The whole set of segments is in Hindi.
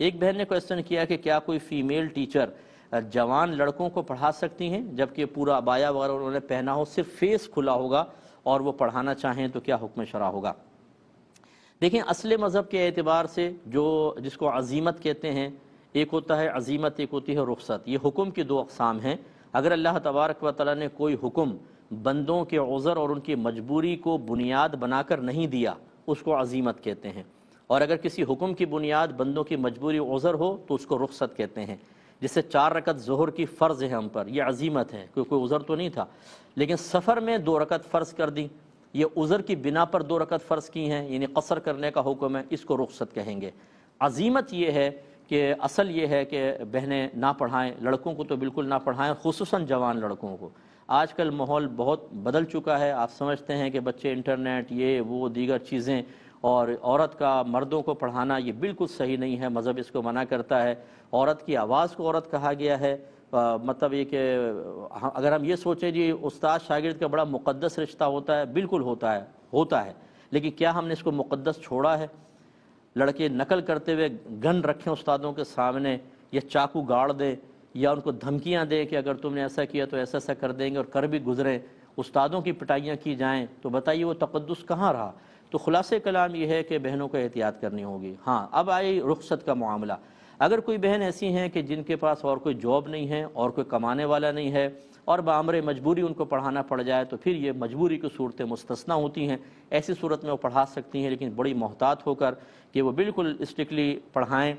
एक बहन ने क्वेश्चन किया कि क्या कोई फीमेल टीचर जवान लड़कों को पढ़ा सकती हैं जबकि पूरा अबाया वगैरह उन्होंने पहना हो, सिर्फ फेस खुला होगा और वो पढ़ाना चाहें तो क्या हुक्म शरा होगा? देखें, असले मज़हब के एतबार से जो जिसको अजीमत कहते हैं, एक होता है अजीमत, एक होती है रुख्सत। ये हुक्म की दो अक़साम हैं। अगर अल्लाह तबारक व तआला ने कोई हुक्म बंदों के उज़र और उनकी मजबूरी को बुनियाद बनाकर नहीं दिया, उसको अजीमत कहते हैं। और अगर किसी हुक्म की बुनियाद बंदों की मजबूरी उज़र हो तो उसको रुख्सत कहते हैं। जैसे 4 रकत ज़ोहर की फ़र्ज़ है हम पर, यह अजीमत है क्योंकि कोई उज़र तो नहीं था, लेकिन सफ़र में 2 रकत फ़र्ज़ कर दी, ये उज़र की बिना पर 2 रकत फ़र्ज़ की हैं, यानी कसर करने का हुक्म है, इसको रुख्सत कहेंगे। अजीमत ये है कि असल ये है कि बहनें ना पढ़ाएँ, लड़कों को तो बिल्कुल ना पढ़ाएँ, ख़ुसूसन जवान लड़कों को। आजकल माहौल बहुत बदल चुका है, आप समझते हैं कि बच्चे इंटरनेट ये वो दीगर चीज़ें, और औरत का मर्दों को पढ़ाना ये बिल्कुल सही नहीं है, मज़हब इसको मना करता है। औरत की आवाज़ को औरत कहा गया है। मतलब ये कि अगर हम ये सोचें जी उस्ताद शागिर्द का बड़ा मुक़द्दस रिश्ता होता है, बिल्कुल होता है, लेकिन क्या हमने इसको मुक़द्दस छोड़ा है? लड़के नकल करते हुए गन रखें उस्तादों के सामने, या चाकू गाड़ दें, या उनको धमकियाँ दें कि अगर तुमने ऐसा किया तो ऐसा ऐसा कर देंगे, और कर भी गुजरें, उस्तादों की पिटाइयाँ की जाएँ, तो बताइए वो तक़द्दुस कहाँ रहा? तो ख़ुलासे कलाम यह है कि बहनों को एहतियात करनी होगी। हाँ, अब आई रुख्सत का मामला। अगर कोई बहन ऐसी हैं कि जिनके पास और कोई जॉब नहीं है और कोई कमाने वाला नहीं है और बामरे मजबूरी उनको पढ़ाना पड़ जाए, तो फिर ये मजबूरी की सूरतें मुस्तस्ना होती हैं। ऐसी सूरत में वो पढ़ा सकती हैं, लेकिन बड़ी मोहतात होकर कि वो बिल्कुल स्ट्रिक्टली पढ़ाएँ,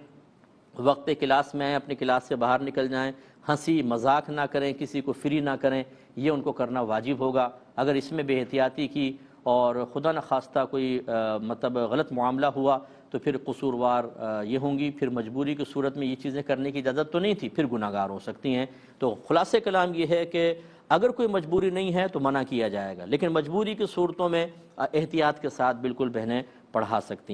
वक्त क्लास में आएँ, अपने क्लास से बाहर निकल जाएँ, हंसी मजाक ना करें, किसी को फ्री ना करें, ये उनको करना वाजिब होगा। अगर इसमें बेहतियाती की और ख़ुदा न खास्ता कोई मतलब गलत मामला हुआ तो फिर कसूरवार ये होंगी, फिर मजबूरी की सूरत में ये चीज़ें करने की इजाज़त तो नहीं थी, फिर गुनाहगार हो सकती हैं। तो ख़ुलासे कलाम ये है कि अगर कोई मजबूरी नहीं है तो मना किया जाएगा, लेकिन मजबूरी की सूरतों में एहतियात के साथ बिल्कुल बहनें पढ़ा सकती हैं।